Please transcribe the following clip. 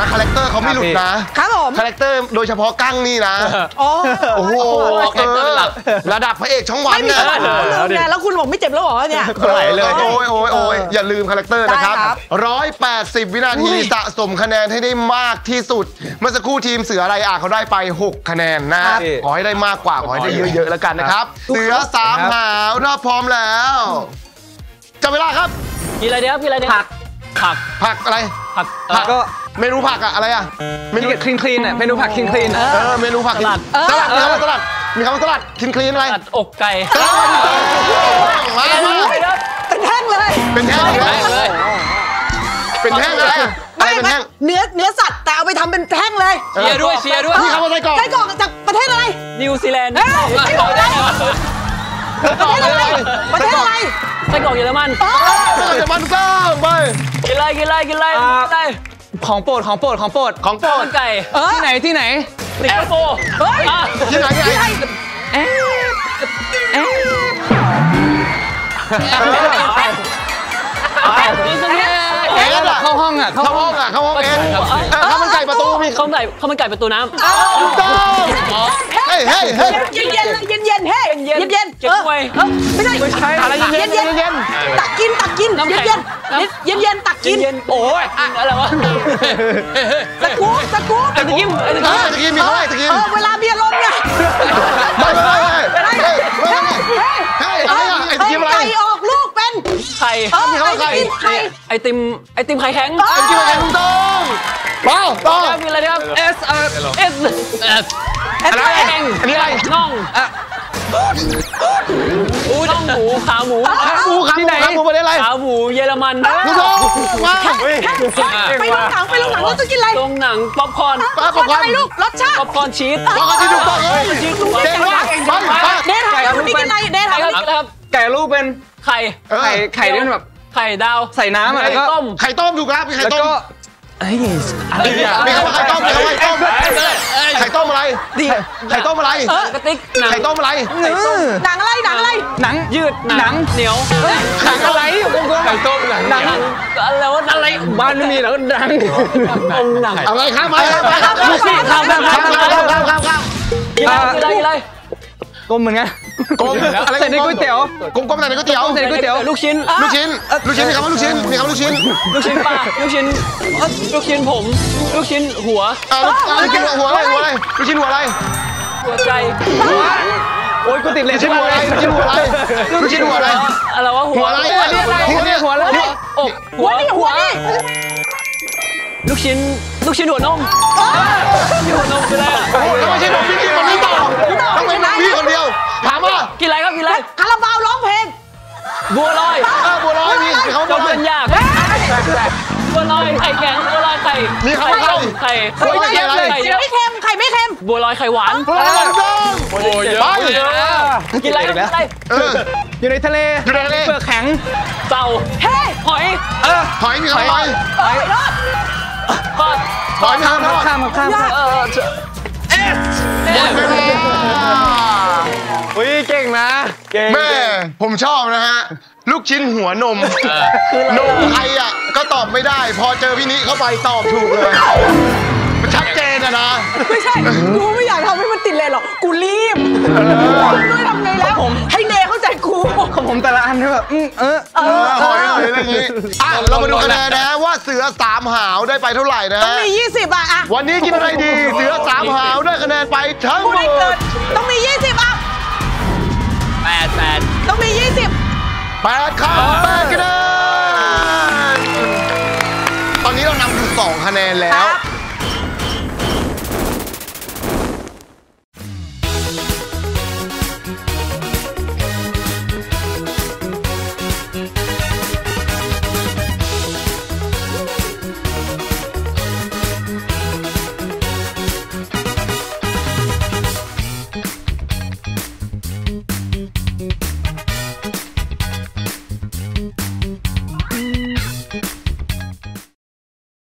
นะคาแรคเตอร์เขาไม่หลุดนะครับผมคาแรคเตอร์โดยเฉพาะกั้งนี่นะโอ้โหระดับพระเอกช่องวันนะแล้วคุณบอกไม่เจ็บแล้วหรอเนี่ยไหลเลยโอ้ยโอ้ยโอ้ยอย่าลืมคาแรคเตอร์นะครับ180วินาทีสะสมคะแนนให้ได้มากที่สุดเมื่อสักครู่ทีมเสืออะไรอ่ะเขาได้ไป6คะแนนนะขอให้ได้มากกว่าขอให้ได้เยอะๆแล้วกันนะครับเสือสามหาวถ้าพร้อมแล้วจับเวลาครับกินอะไรเดี๋ยวกินอะไรเดี๋ยวผักอะไรผักก็เมนูผักอะอะไรอะเมนูคลีนคลีนอะเมนูผักคลีนคลีนเมนูผักสลัดมีคำว่าสลัดมีคำว่าสลัดคลีนคลีนอะไรอกไก่สลัดเป็นแท่งเลยเป็นแท่งอะไรไม่เนื้อสัตว์แต่เอาไปทำเป็นแท่งเลยเชียร์ด้วยมีคำว่าไส้กรอกจากประเทศอะไรนิวซีแลนด์ประเทศอะไรไส้กรอกเยอรมันก้าวไปกินไรได้ของโปรดไก่ที่ไหนสิงคโปร์เฮ้ยที่ไหนเข้าห้องข้าวมันไก่ประตูน้ำถูกต้องเฮ้ยเย็นไม่ใช่อะไรเย็นตักกินเย็นตักกินโอ้ยอะไรวะตะกูตะกี้มีอะไรเวลาเบียร์ลมไงไก่ออกลูกเป็นไอติมไข่แข็งต้องว้าวมีอะไรครับอะไรน่องหมูขาหมูประเทศอะไรขาหมูเยอรมันคุณผู้ชมว่าไปลงหนังเราจะกินอะไรลงหนังป๊อปคอร์นอะไรลูกรสชาติป๊อปคอร์นชีสถูกต้องเลยเด็กว่าเด็กไทยวันนี้กินอะไรเด็กไทยครับไก่ลูกเป็นไข่นี่แบบไข่ดาวใส่น้ำอะไรก็ไข่ต้มถูกครับไข่ต้มไข่ต้มอะไรไข่ต้มอะไรหนังยืดหนังเหนียวหนังอะไรไข่ต้มหนังอะไรบ้านไม่มีแล้วหนังอะไรครับครับกลมเหมือนกันใส่ในก๋วยเตี๋ยวกลมใส่ในก๋วยเตี๋ยวลูกชิ้นมีคำว่าลูกชิ้นปลาลูกชิ้นผมลูกชิ้นหัวอะไรหัวใจโอ๊ยกูติดเลยลูกชิ้นหัวอะไรอะไรวะหัวอะไรอกหัวนี่ลูกชิ้นหัวนมคืออะไรอ่ะแล้วไม่ใช่นมพี่คนนี้ต่อต้องเป็นนมพี่คนเดียวถามว่ากินอะไรครับกินอะไรคาราบาวร้องเพลงบัวลอยมีเขาโดนเป็นยากบัวลอยไข่แข็งบัวลอยไข่มีเขาไข่ไม่เค็มบัวลอยไข่หวานโอ้ยกินอะไรครับอยู่ในทะเลเปลือกแข็งเต่าหอยมีหอยข้ามอุ้ยเก่งนะแม่ผมชอบนะฮะลูกชิ้นหัวนมใครอ่ะก็ตอบไม่ได้พอเจอพี่นิเข้าไปตอบถูกเลยมันชัดเจนนะไม่ใช่กูไม่อยากทำให้มันติดเลยหรอกกูรีบด้วยทำไงแล้วให้เนเข้าใจกูของผมแต่ละอันแบบเรามาดูคะแนนนะว่าเสือสามหาวได้ไปเท่าไหร่นะต้องมี20อ่ะวันนี้กินอะไรดีเสือสามหาวได้คะแนนไปทั้งหมดต้องมี20อ่ะ8ต้องมี20 8ครับ8คะแนนตอนนี้เรานำอยู่2คะแนนแล้ว